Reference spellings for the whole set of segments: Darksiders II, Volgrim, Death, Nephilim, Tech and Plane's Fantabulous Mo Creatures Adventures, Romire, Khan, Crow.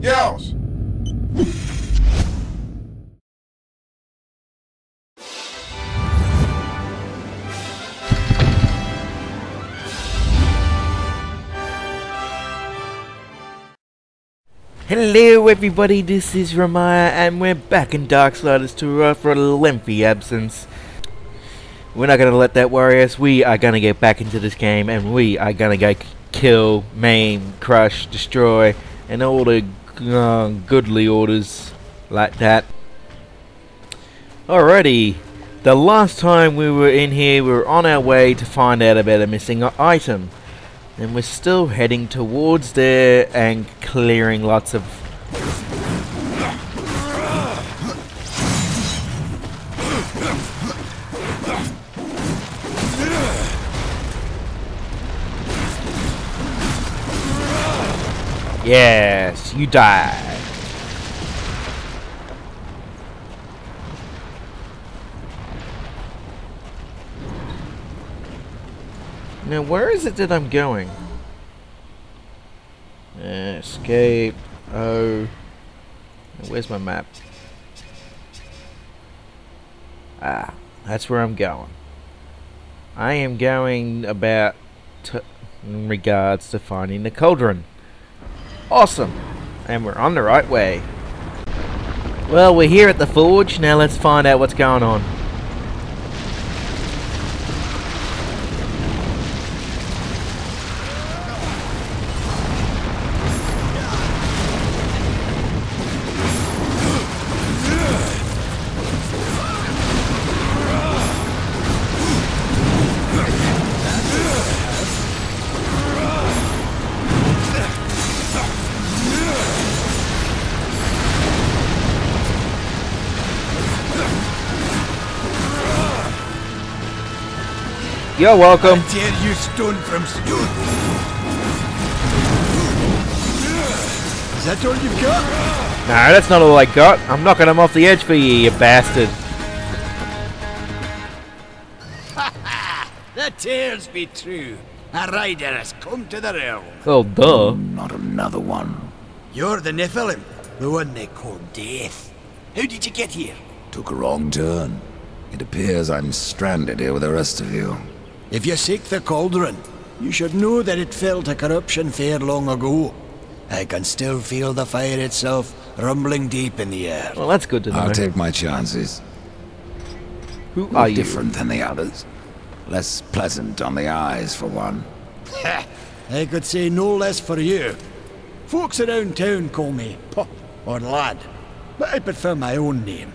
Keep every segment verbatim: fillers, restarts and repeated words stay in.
Yells! Hello everybody, this is Romire and we're back in Darksiders two after a lengthy absence. We're not gonna let that worry us. We are gonna get back into this game and we are gonna go kill, maim, crush, destroy, and all the uh, goodly orders like that. Alrighty, the last time we were in here, we were on our way to find out about a missing item. And we're still heading towards there and clearing lots of... Yes, you die. Now, where is it that I'm going? Uh, escape. Oh. Where's my map? Ah, that's where I'm going. I am going about to, in regards to finding the cauldron. Awesome. And we're on the right way. Well, we're here at the forge. Now let's find out what's going on. You're welcome. I tear you stone from stone. Is that all you've got? No, that's not all I got. I'm knocking him off the edge for you, you bastard. Ha ha! The tales be true. A rider has come to the realm. Oh, duh. Not another one. You're the Nephilim, the one they call Death. How did you get here? Took a wrong turn. It appears I'm stranded here with the rest of you. If you seek the cauldron, you should know that it fell to corruption fair long ago. I can still feel the fire itself rumbling deep in the air. Well, that's good to know. I'll take my chances. Who are you? Different than the others. Less pleasant on the eyes, for one. I could say no less for you. Folks around town call me Pop or Lad, but I prefer my own name.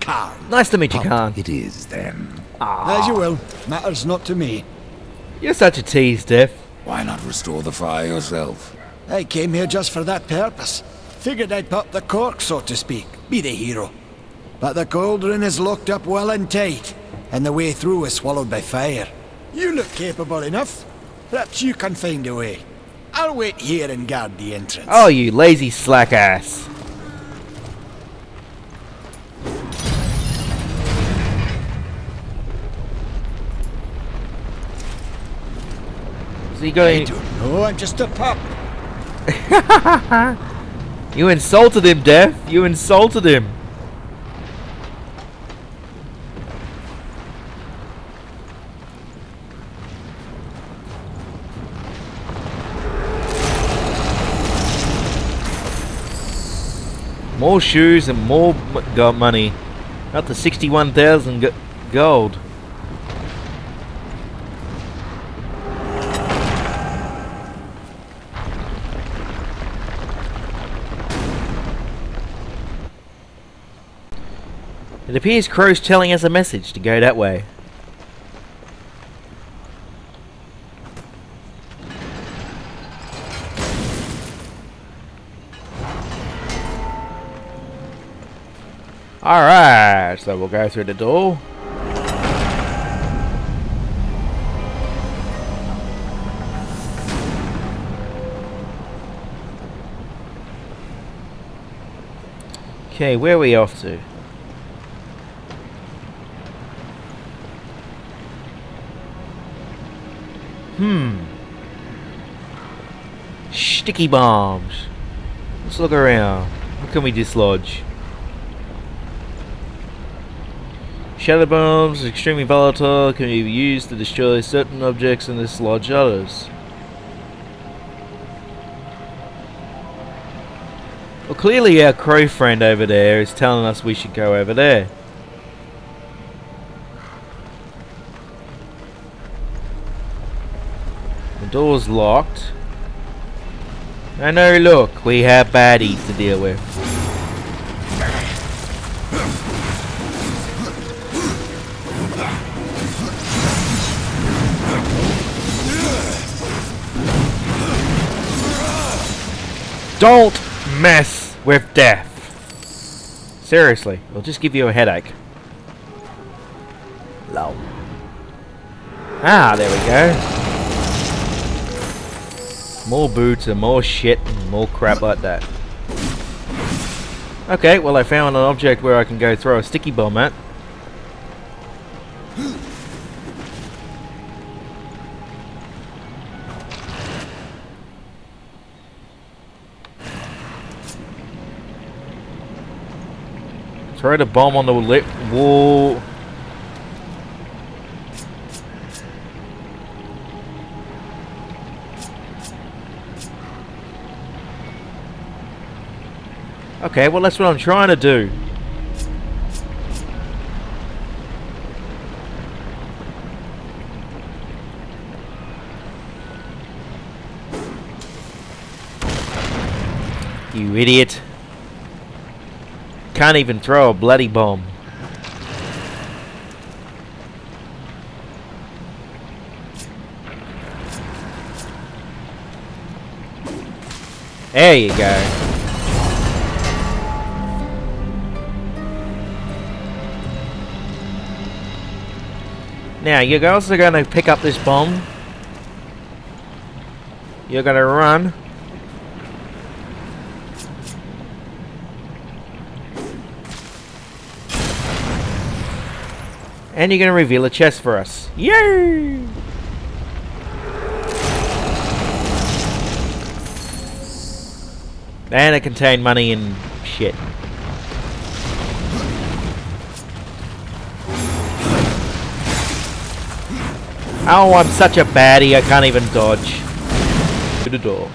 Khan. Nice to meet you, Khan. It is, then. Aww. As you will. Matters not to me. You're such a tease, Death. Why not restore the fire yourself? I came here just for that purpose. Figured I'd pop the cork, so to speak. Be the hero. But the cauldron is locked up well and tight, and the way through is swallowed by fire. You look capable enough. Perhaps you can find a way. I'll wait here and guard the entrance. Oh, you lazy slack ass. I don't know, I'm just a pup. You insulted him, Death. You insulted him. More shoes and more got money. Up to sixty-one thousand gold. It appears Crow's telling us a message to go that way. Alright, so we'll go through the door. Okay, where are we off to? Hmm. sticky bombs. Let's look around. What can we dislodge? Shadow bombs are extremely volatile, can be used to destroy certain objects and dislodge others. Well, clearly our crow friend over there is telling us we should go over there. The door's locked. No, no, look, we have baddies to deal with. Don't mess with Death. Seriously, it'll just give you a headache. Lol. Ah, there we go. More boots and more shit and more crap like that. Okay, well I found an object where I can go throw a sticky bomb at. Throw the bomb on the lip wall. Okay, well that's what I'm trying to do. You idiot. Can't even throw a bloody bomb. There you go. Now you guys are gonna pick up this bomb. You're gonna run. And you're going to reveal a chest for us. Yay! And it contained money and shit. Oh, I'm such a baddie, I can't even dodge. To the door.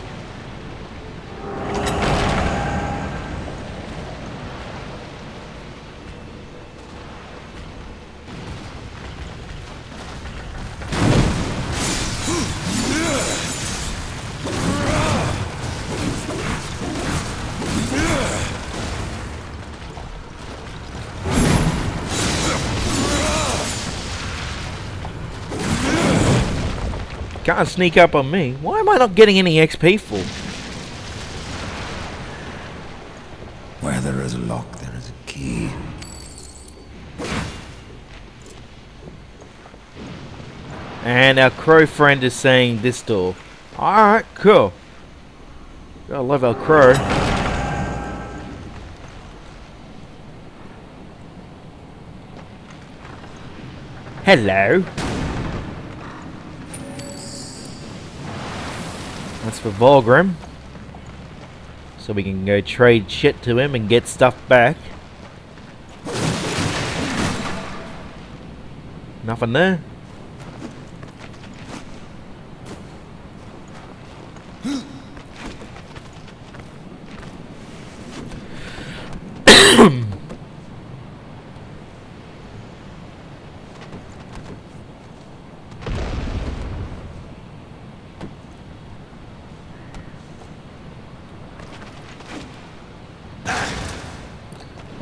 Can't sneak up on me. Why am I not getting any X P for? Where there is a lock, there is a key. And our crow friend is saying this door. Alright, cool. I love our crow. Hello. That's for Volgrim. So we can go trade shit to him and get stuff back. Nothing there.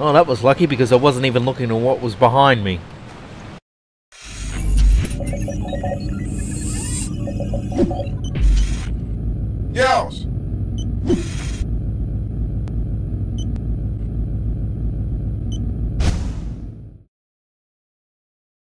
Oh, that was lucky because I wasn't even looking at what was behind me. Yells!